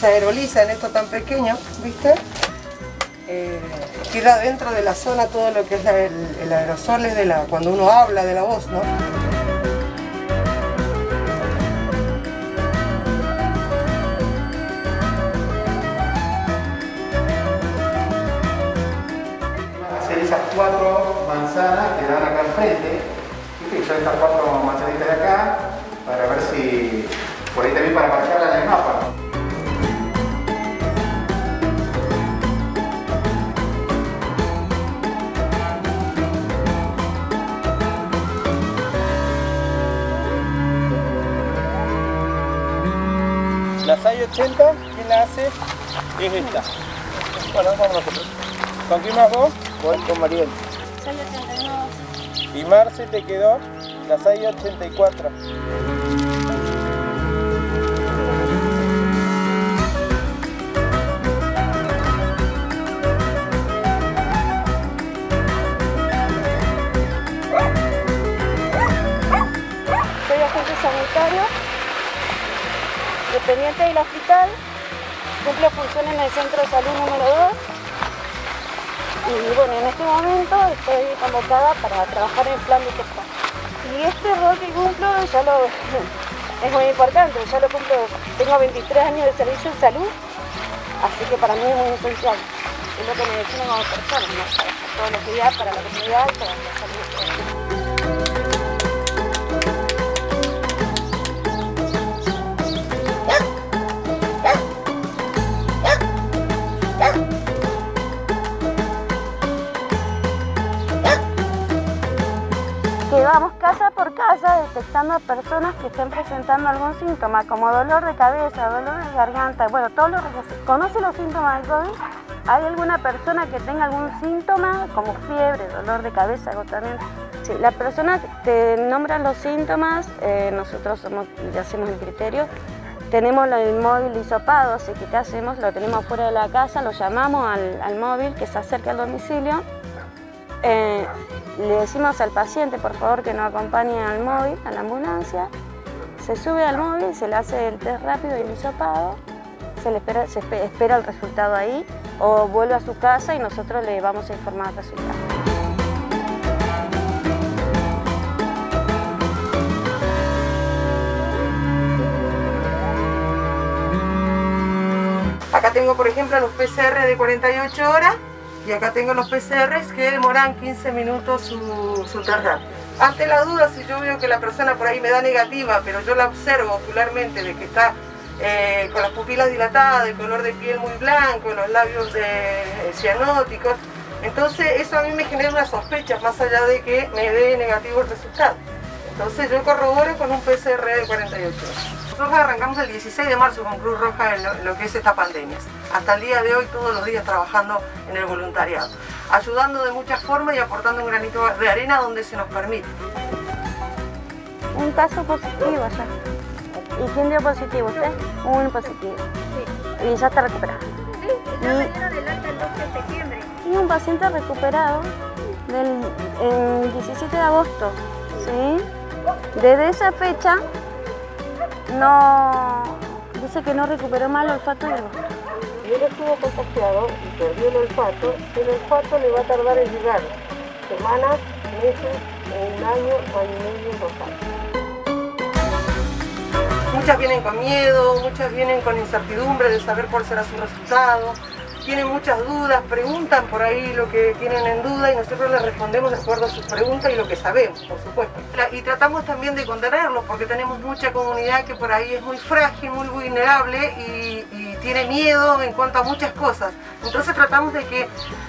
se aeroliza en esto tan pequeño, ¿viste? Queda dentro de la zona todo lo que es el aerosol, es de la, cuando uno habla de la voz, ¿no? Hacer esas cuatro manzanas que dan acá al frente, ¿viste? Son estas cuatro manzanitas de acá, para ver si, por ahí también para marcarla en el mapa, ¿no? Las I-80, ¿quién la hace? Es esta. Bueno, vamos nosotros. ¿Con quién más vos? Con Mariel. I-82. Y Marce te quedó las I-84. Soy agente sanitario, dependiente del hospital, cumple función en el centro de salud número 2 y bueno, en este momento estoy convocada para trabajar en el plan de gestión. Y este rol que cumplo ya lo, es muy importante, ya lo cumplo, tengo 23 años de servicio en salud, así que para mí es muy esencial, es lo que me define como persona, ¿no? Para todos los días, para la comunidad, para la salud. Que vamos casa por casa detectando a personas que estén presentando algún síntoma, como dolor de cabeza, dolor de garganta, bueno, todos los que conocen los síntomas del COVID. ¿Hay alguna persona que tenga algún síntoma, como fiebre, dolor de cabeza, agotamiento? Sí, la persona te nombra los síntomas, nosotros somos, ya hacemos el criterio, tenemos el móvil hisopado, así que ¿qué hacemos? Lo tenemos fuera de la casa, lo llamamos al móvil que se acerca al domicilio, le decimos al paciente, por favor, que nos acompañe al móvil, a la ambulancia. Se sube al móvil, se le hace el test rápido y el hisopado, se espera el resultado ahí, o vuelve a su casa y nosotros le vamos a informar el resultado. Acá tengo, por ejemplo, los PCR de 48 horas. Y acá tengo los PCRs que demoran 15 minutos su tarjeta. Ante la duda, si yo veo que la persona por ahí me da negativa, pero yo la observo ocularmente de que está con las pupilas dilatadas, el color de piel muy blanco, los labios cianóticos, entonces eso a mí me genera una sospecha, más allá de que me dé negativo el resultado. Entonces yo corroboro con un PCR de 48 horas. Nosotros arrancamos el 16 de marzo con Cruz Roja en lo que es esta pandemia. Hasta el día de hoy, todos los días trabajando en el voluntariado, ayudando de muchas formas y aportando un granito de arena donde se nos permite. Un caso positivo ya. ¿Y quién dio positivo? ¿Usted? Un positivo. Sí. Y ya está recuperado. Sí, ya me dieron el alta el 2 de septiembre. Y un paciente recuperado el 17 de agosto. ¿Sí? Desde esa fecha no, dice que no recuperó mal el olfato de gusto. Y él estuvo contagiado y perdió el olfato. El olfato le va a tardar en llegar semanas, meses, un año, año y medio, 2 años. Muchas vienen con miedo, muchas vienen con incertidumbre de saber cuál será su resultado. Tienen muchas dudas, preguntan por ahí lo que tienen en duda y nosotros les respondemos de acuerdo a sus preguntas y lo que sabemos, por supuesto. Y tratamos también de contenerlos porque tenemos mucha comunidad que por ahí es muy frágil, muy vulnerable y tiene miedo en cuanto a muchas cosas. Entonces tratamos de que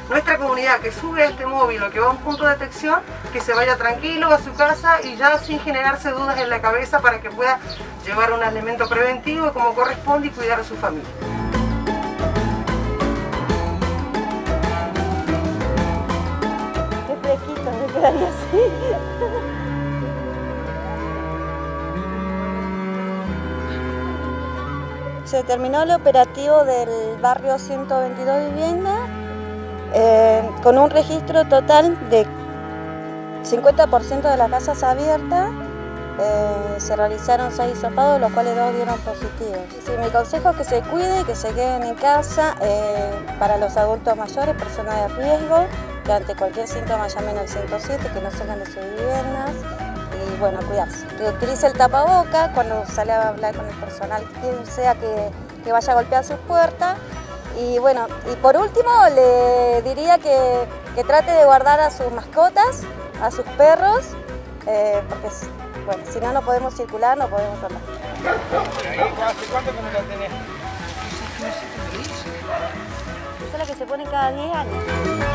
nuestra comunidad que sube a este móvil o que va a un punto de detección, que se vaya tranquilo a su casa y ya sin generarse dudas en la cabeza para que pueda llevar un alimento preventivo como corresponde y cuidar a su familia. Se terminó el operativo del barrio 122 viviendas con un registro total de 50% de las casas abiertas, se realizaron 6 hisopados, los cuales 2 dieron positivos. Sí, mi consejo es que se cuide y que se queden en casa para los adultos mayores, personas de riesgo, que ante cualquier síntoma llamen al 107, que no salgan de sus viviendas y bueno, cuidarse. Que utilice el tapaboca cuando sale a hablar con el personal, quien sea que vaya a golpear sus puertas. Y bueno, y por último le diría que trate de guardar a sus mascotas, a sus perros, porque bueno, si no podemos circular, no podemos hablar. ¿Hace cuánto que no la tenés? Esa es la que se pone cada 10 años.